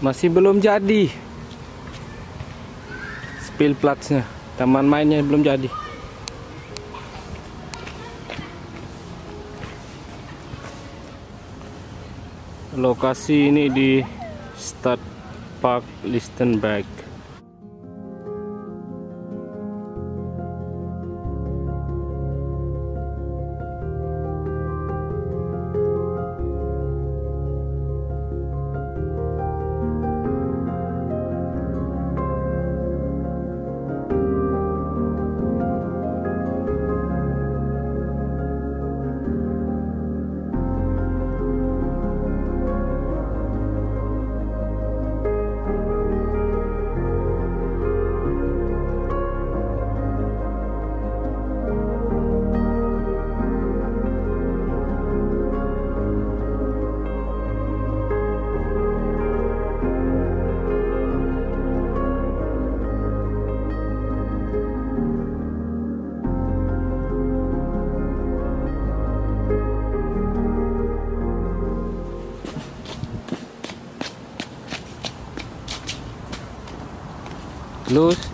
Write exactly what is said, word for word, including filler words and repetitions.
Masih belum jadi. Spill platsnya, taman mainnya belum jadi. Lokasi ini di Stad Park Lichtenberg. Luz